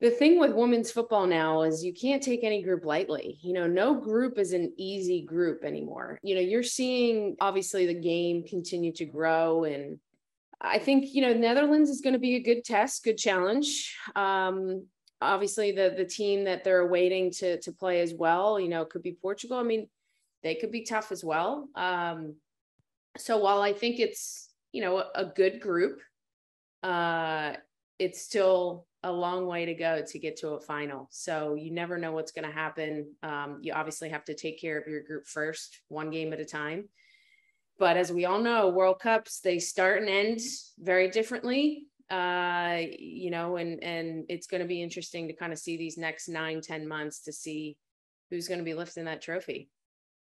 The thing with women's football now is you can't take any group lightly. You know, no group is an easy group anymore. You know, you're seeing obviously the game continue to grow, and I think, you know, Netherlands is going to be a good test, good challenge. Obviously the team that they're awaiting to play as well, you know, could be Portugal. I mean, they could be tough as well. So while I think it's, you know, a good group, it's still a long way to go to get to a final. So you never know what's going to happen. You obviously have to take care of your group first, one game at a time. But as we all know, World Cups, they start and end very differently, you know, and it's going to be interesting to kind of see these next 9-10 months to see who's going to be lifting that trophy.